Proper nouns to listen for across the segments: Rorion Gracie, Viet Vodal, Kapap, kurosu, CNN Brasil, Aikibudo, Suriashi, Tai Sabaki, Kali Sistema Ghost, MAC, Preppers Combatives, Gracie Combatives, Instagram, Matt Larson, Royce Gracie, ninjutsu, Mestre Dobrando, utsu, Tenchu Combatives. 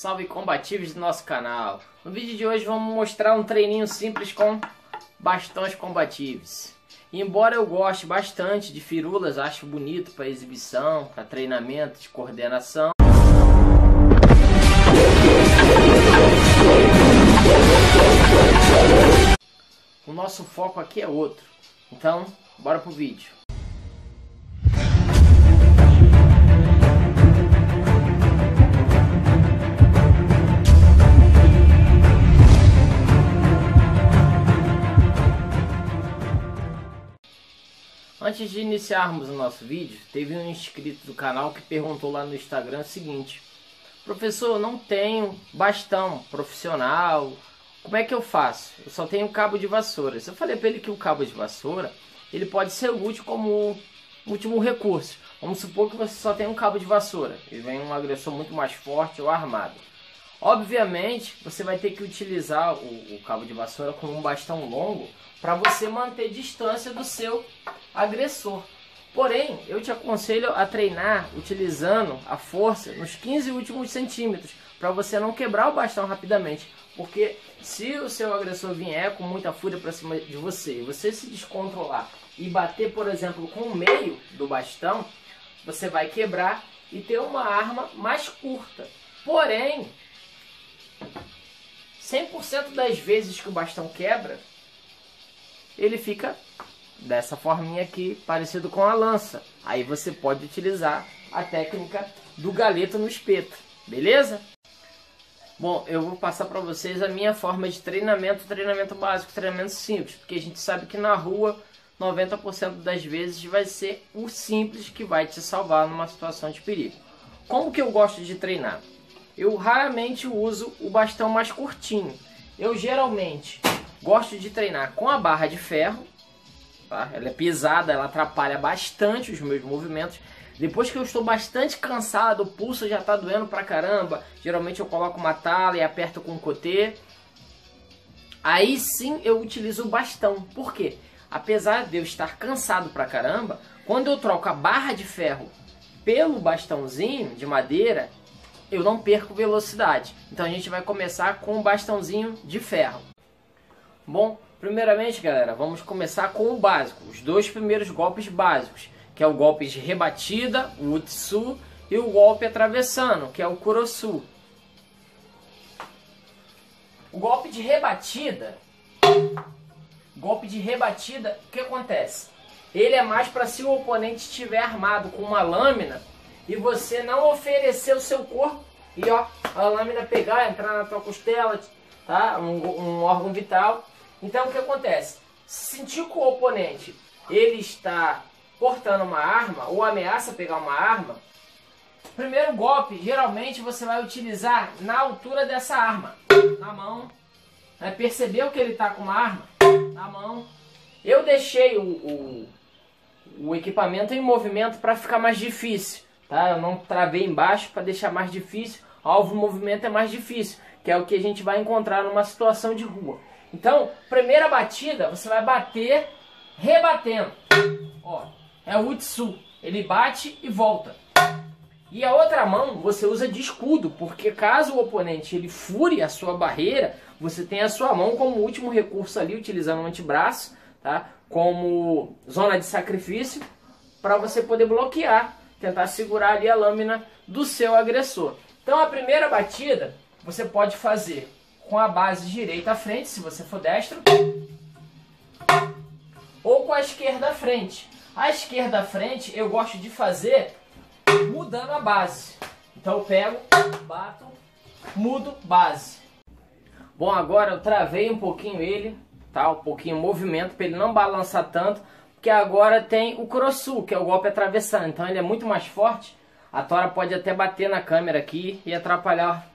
Salve combatíveis do nosso canal. No vídeo de hoje vamos mostrar um treininho simples com bastões combatíveis. E embora eu goste bastante de firulas, acho bonito para exibição, para treinamento de coordenação, o nosso foco aqui é outro. Então, bora pro vídeo. Antes de iniciarmos o nosso vídeo, teve um inscrito do canal que perguntou lá no Instagram o seguinte: professor, eu não tenho bastão profissional, como é que eu faço? Eu só tenho cabo de vassoura. Eu falei para ele que o cabo de vassoura ele pode ser útil como último recurso. Vamos supor que você só tem um cabo de vassoura e vem um agressor muito mais forte ou armado. Obviamente você vai ter que utilizar o cabo de vassoura como um bastão longo para você manter distância do seu agressor. Porém, eu te aconselho a treinar utilizando a força nos 15 últimos centímetros para você não quebrar o bastão rapidamente, porque se o seu agressor vier com muita fúria para cima de você e você se descontrolar e bater, por exemplo, com o meio do bastão, você vai quebrar e ter uma arma mais curta. Porém, 100% das vezes que o bastão quebra, ele fica dessa forminha aqui, parecido com a lança. Aí você pode utilizar a técnica do galeto no espeto, beleza? Bom, eu vou passar para vocês a minha forma de treinamento básico, treinamento simples, porque a gente sabe que na rua 90% das vezes vai ser o simples que vai te salvar numa situação de perigo. Como que eu gosto de treinar? Eu raramente uso o bastão mais curtinho. Eu geralmente gosto de treinar com a barra de ferro, tá? Ela é pesada, ela atrapalha bastante os meus movimentos. Depois que eu estou bastante cansado, o pulso já está doendo pra caramba, geralmente eu coloco uma tala e aperto com um cotê. Aí sim eu utilizo o bastão. Por quê? Apesar de eu estar cansado pra caramba, quando eu troco a barra de ferro pelo bastãozinho de madeira, eu não perco velocidade. Então a gente vai começar com o bastãozinho de ferro. Bom, primeiramente, galera, vamos começar com o básico. Os dois primeiros golpes básicos, que é o golpe de rebatida, o utsu, e o golpe atravessando, que é o kurosu. O golpe de rebatida, o que acontece? Ele é mais para se o oponente estiver armado com uma lâmina e você não oferecer o seu corpo e ó, a lâmina pegar, entrar na tua costela, tá? Um órgão vital. Então o que acontece? Se sentir que o oponente ele está portando uma arma ou ameaça pegar uma arma, o primeiro golpe geralmente você vai utilizar na altura dessa arma, na mão, né? Percebeu que ele está com uma arma na mão. Eu deixei o equipamento em movimento para ficar mais difícil. Tá? Eu não travei embaixo para deixar mais difícil. Alvo movimento é mais difícil, que é o que a gente vai encontrar numa situação de rua. Então, primeira batida, você vai bater rebatendo. Ó, é o utsu. Ele bate e volta. E a outra mão você usa de escudo, porque caso o oponente ele fure a sua barreira, você tem a sua mão como último recurso ali, utilizando o antebraço, tá? Como zona de sacrifício, para você poder bloquear, tentar segurar ali a lâmina do seu agressor. Então a primeira batida você pode fazer com a base direita à frente, se você for destro, ou com a esquerda à frente. A esquerda à frente eu gosto de fazer mudando a base. Então eu pego, bato, mudo base. Bom, agora eu travei um pouquinho ele, tá? Um pouquinho o movimento para ele não balançar tanto. Porque agora tem o kurosu, que é o golpe atravessando. Então ele é muito mais forte. A tora pode até bater na câmera aqui e atrapalhar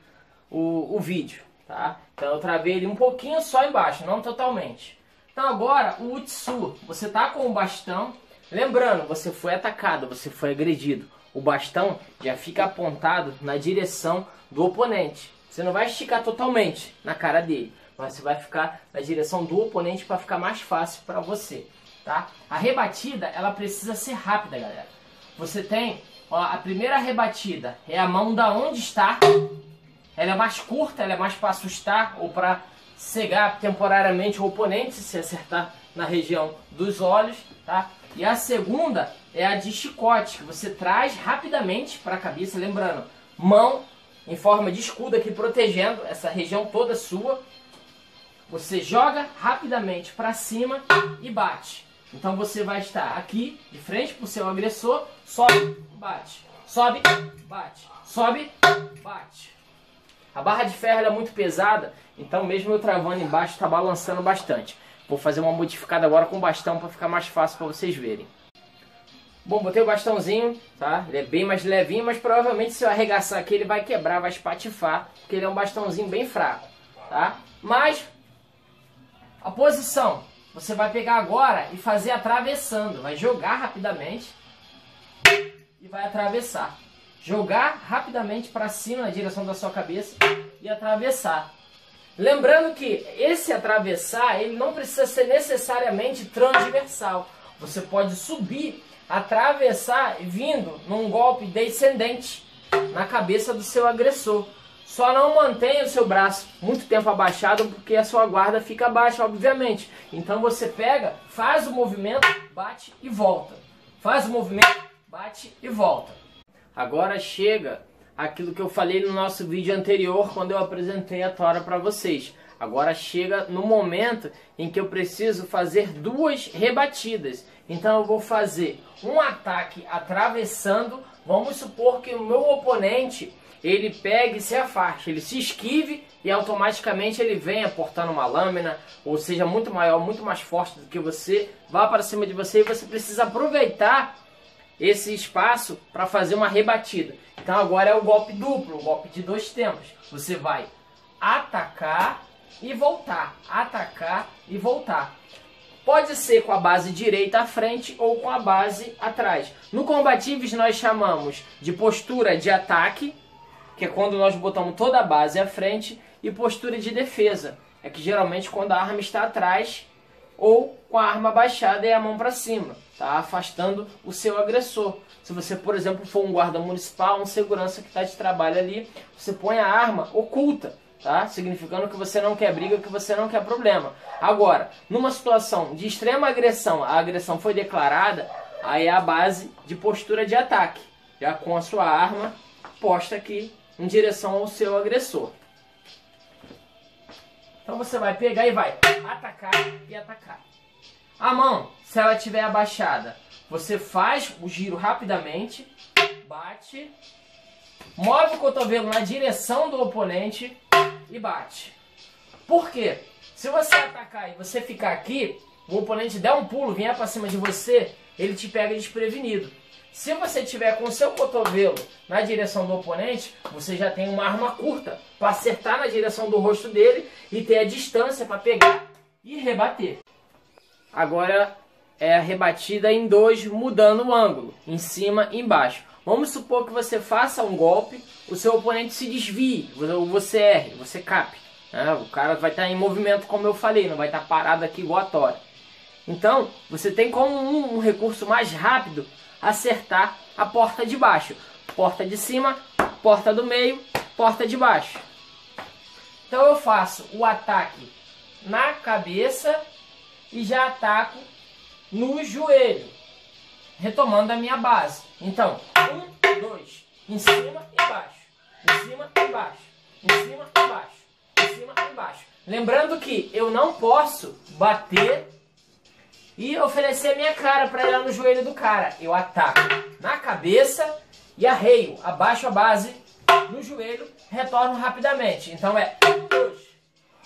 o vídeo, tá? Então eu travei ele um pouquinho só embaixo, não totalmente. Então agora o utsu. Você tá com o bastão. Lembrando, você foi atacado, você foi agredido. O bastão já fica apontado na direção do oponente. Você não vai esticar totalmente na cara dele, mas você vai ficar na direção do oponente para ficar mais fácil para você. Tá? A rebatida ela precisa ser rápida, galera. Você tem, ó, a primeira rebatida é a mão da onde está, ela é é mais curta, ela é mais para assustar ou para cegar temporariamente o oponente se acertar na região dos olhos, tá? E a segunda é a de chicote, que você traz rapidamente para a cabeça, lembrando, mão em forma de escudo aqui protegendo essa região toda sua. Você joga rapidamente para cima e bate. Então você vai estar aqui, de frente para o seu agressor, sobe, bate, sobe, bate, sobe, bate. A barra de ferro é muito pesada, então mesmo eu travando embaixo está balançando bastante. Vou fazer uma modificada agora com o bastão para ficar mais fácil para vocês verem. Bom, botei o bastãozinho, tá? Ele é bem mais levinho, mas provavelmente se eu arregaçar aqui ele vai quebrar, vai espatifar, porque ele é um bastãozinho bem fraco, tá? Mas a posição, você vai pegar agora e fazer atravessando, vai jogar rapidamente e vai atravessar. Jogar rapidamente para cima na direção da sua cabeça e atravessar. Lembrando que esse atravessar, ele não precisa ser necessariamente transversal. Você pode subir, atravessar, vindo num golpe descendente na cabeça do seu agressor. Só não mantenha o seu braço muito tempo abaixado, porque a sua guarda fica baixa, obviamente. Então você pega, faz o movimento, bate e volta. Faz o movimento, bate e volta. Agora chega aquilo que eu falei no nosso vídeo anterior, quando eu apresentei a tora para vocês. Agora chega no momento em que eu preciso fazer duas rebatidas. Então eu vou fazer um ataque atravessando. Vamos supor que o meu oponente, ele pegue e se afaste, ele se esquive e automaticamente ele venha portando uma lâmina, ou seja, muito maior, muito mais forte do que você, vá para cima de você e você precisa aproveitar esse espaço para fazer uma rebatida. Então agora é o golpe duplo, o golpe de dois tempos. Você vai atacar e voltar, atacar e voltar. Pode ser com a base direita à frente ou com a base atrás. No Combatives nós chamamos de postura de ataque, que é quando nós botamos toda a base à frente, e postura de defesa, é que geralmente quando a arma está atrás ou com a arma baixada e a mão para cima, tá? Afastando o seu agressor. Se você, por exemplo, for um guarda municipal, um segurança que está de trabalho ali, você põe a arma oculta, tá? Significando que você não quer briga, que você não quer problema. Agora, numa situação de extrema agressão, a agressão foi declarada, aí é a base de postura de ataque, já com a sua arma posta aqui em direção ao seu agressor. Então você vai pegar e vai atacar e atacar. A mão, se ela estiver abaixada, você faz o giro rapidamente, bate, move o cotovelo na direção do oponente e bate. Por quê? Se você atacar e você ficar aqui, o oponente der um pulo, vier para cima de você, ele te pega desprevenido. Se você tiver com o seu cotovelo na direção do oponente, você já tem uma arma curta para acertar na direção do rosto dele e ter a distância para pegar e rebater. Agora é a rebatida em dois, mudando o ângulo, em cima e embaixo. Vamos supor que você faça um golpe, o seu oponente se desvie, ou você erre, você cape. Né? O cara vai estar em movimento, como eu falei, não vai estar parado aqui igual a tora. Então, você tem como um recurso mais rápido acertar a porta de baixo, porta de cima, porta do meio, porta de baixo. Então eu faço o ataque na cabeça e já ataco no joelho, retomando a minha base. Então, um, dois, em cima e baixo, em cima e baixo, em cima e baixo, em cima e baixo. Lembrando que eu não posso bater e oferecer a minha cara para ir lá no joelho do cara. Eu ataco na cabeça e arreio, abaixo a base, no joelho, retorno rapidamente. Então é um, dois,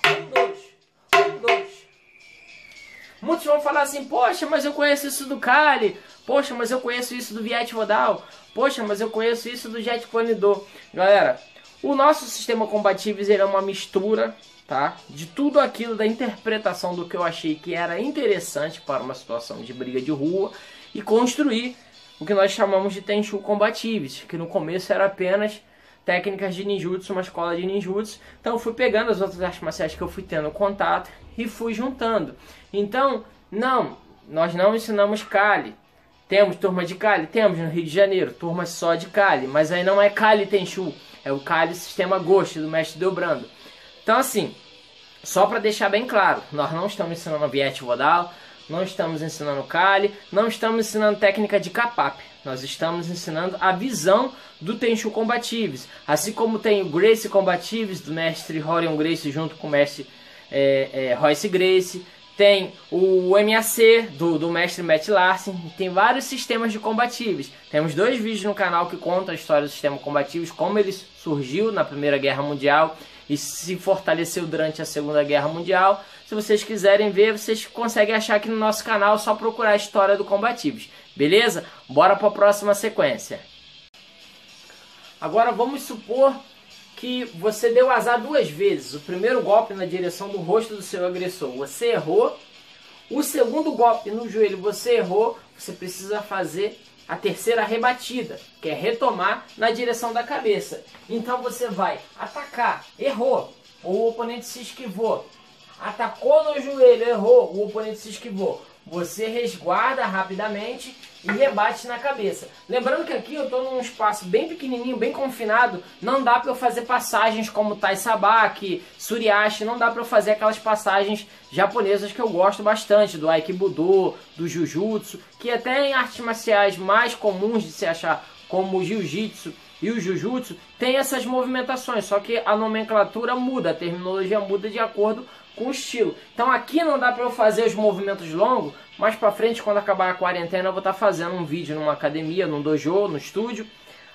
um, dois, um, dois. Muitos vão falar assim, poxa, mas eu conheço isso do Kali, poxa, mas eu conheço isso do Viet Vodal, poxa, mas eu conheço isso do Jet Planidor. Galera, o nosso sistema Combatives é uma mistura, tá? De tudo aquilo da interpretação do que eu achei que era interessante para uma situação de briga de rua e construir o que nós chamamos de Tenchu Combatives, que no começo era apenas técnicas de ninjutsu, uma escola de ninjutsu. Então eu fui pegando as outras artes marciais que eu fui tendo contato e fui juntando. Então, nós não ensinamos Kali. Temos turma de Kali? Temos no Rio de Janeiro, turma só de Kali, mas aí não é Kali Tenchu. É o Kali Sistema Ghost do Mestre Dobrando. Então assim, só para deixar bem claro, nós não estamos ensinando Viet Vodal, não estamos ensinando Kali, não estamos ensinando técnica de Kapap. Nós estamos ensinando a visão do Tenchu Combatives. Assim como tem o Gracie Combatives do mestre Rorion Gracie junto com o mestre Royce Gracie. Tem o MAC do mestre Matt Larson. Tem vários sistemas de combatíveis. Temos dois vídeos no canal que contam a história do sistema combatíveis, como ele surgiu na Primeira Guerra Mundial e se fortaleceu durante a Segunda Guerra Mundial. Se vocês quiserem ver, vocês conseguem achar aqui no nosso canal, é só procurar a história do combatíveis. Beleza? Bora para a próxima sequência. Agora vamos supor que você deu azar duas vezes. O primeiro golpe na direção do rosto do seu agressor, você errou. O segundo golpe no joelho, você errou. Você precisa fazer a terceira rebatida, que é retomar na direção da cabeça. Então você vai atacar, errou, o oponente se esquivou. Atacou no joelho, errou, o oponente se esquivou. Você resguarda rapidamente e rebate na cabeça. Lembrando que aqui eu estou num espaço bem pequenininho, bem confinado. Não dá para eu fazer passagens como Tai Sabaki, Suriashi. Não dá para eu fazer aquelas passagens japonesas que eu gosto bastante. Do Aikibudo, do Jujutsu. Que até em artes marciais mais comuns de se achar, como o Jiu-Jitsu e o Jujutsu, tem essas movimentações. Só que a nomenclatura muda, a terminologia muda de acordo com o estilo. Então aqui não dá para eu fazer os movimentos longos. Mais para frente, quando acabar a quarentena, eu vou estar fazendo um vídeo numa academia, num dojo, no estúdio.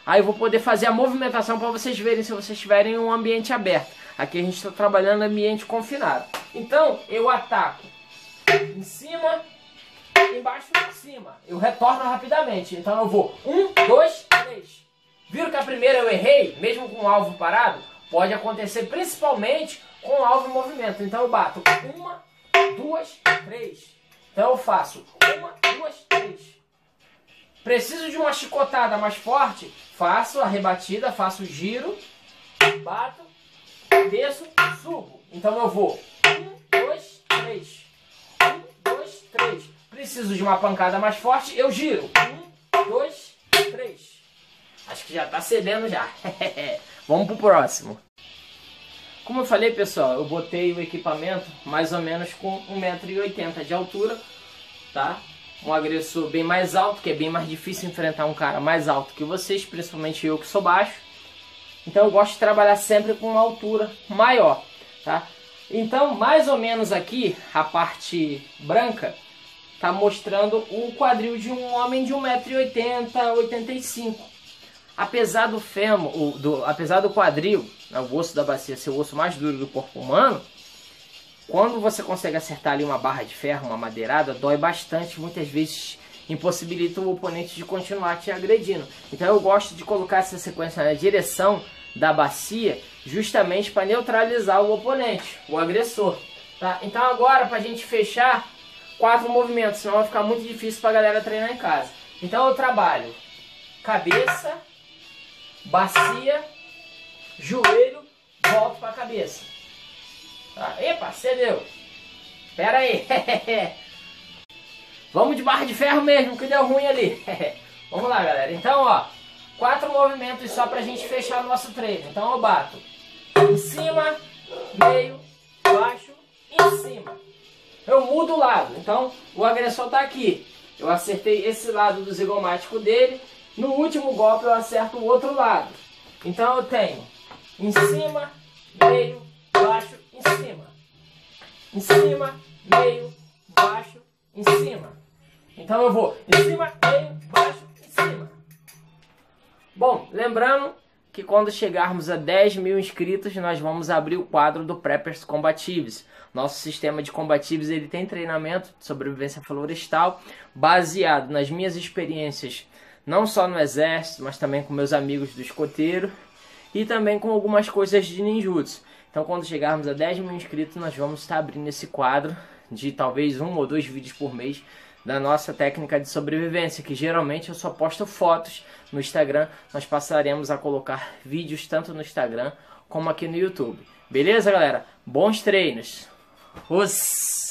Aí eu vou poder fazer a movimentação para vocês verem, se vocês tiverem um ambiente aberto. Aqui a gente está trabalhando ambiente confinado. Então eu ataco em cima, embaixo e em cima. Eu retorno rapidamente. Então eu vou 1, 2, 3. Viram que a primeira eu errei, mesmo com o alvo parado? Pode acontecer principalmente com o alvo em movimento. Então eu bato 1, 2, 3. Então eu faço 1, 2, 3. Preciso de uma chicotada mais forte? Faço a rebatida, faço o giro, bato, desço, subo. Então eu vou 1, 2, 3. 1, 2, 3. Preciso de uma pancada mais forte? Eu giro 1, 2, 3. Acho que já tá cedendo já. Vamos pro próximo. Como eu falei, pessoal, eu botei o equipamento mais ou menos com 1,80 m de altura, tá? Um agressor bem mais alto, que é bem mais difícil enfrentar um cara mais alto que vocês, principalmente eu que sou baixo. Então eu gosto de trabalhar sempre com uma altura maior, tá? Então, mais ou menos aqui, a parte branca tá mostrando o quadril de um homem de 1,80 m, 85 cm. Apesar do fêmur, apesar do quadril, né, o osso da bacia ser o osso mais duro do corpo humano, quando você consegue acertar ali uma barra de ferro, uma madeirada, dói bastante, muitas vezes impossibilita o oponente de continuar te agredindo. Então eu gosto de colocar essa sequência na direção da bacia, justamente para neutralizar o oponente, o agressor. Tá? Então agora, para a gente fechar, 4 movimentos, senão vai ficar muito difícil para a galera treinar em casa. Então eu trabalho cabeça, bacia, joelho, volto para a cabeça. Tá? Epa, cedeu. Pera aí. Vamos de barra de ferro mesmo, que deu ruim ali. Vamos lá, galera. Então, ó, 4 movimentos só pra gente fechar o nosso treino. Então eu bato em cima, meio, baixo, em cima. Eu mudo o lado. Então o agressor tá aqui. Eu acertei esse lado do zigomático dele. No último golpe eu acerto o outro lado. Então eu tenho em cima, meio, baixo, em cima. Em cima, meio, baixo, em cima. Então eu vou em cima, meio, baixo, em cima. Bom, lembrando que quando chegarmos a 10.000 inscritos, nós vamos abrir o quadro do Preppers Combatives. Nosso sistema de combatíveis, ele tem treinamento de sobrevivência florestal, baseado nas minhas experiências não só no exército, mas também com meus amigos do escoteiro e também com algumas coisas de ninjutsu. Então quando chegarmos a 10.000 inscritos, nós vamos estar abrindo esse quadro de talvez 1 ou 2 vídeos por mês da nossa técnica de sobrevivência, que geralmente eu só posto fotos no Instagram. Nós passaremos a colocar vídeos tanto no Instagram como aqui no YouTube. Beleza, galera? Bons treinos! Os...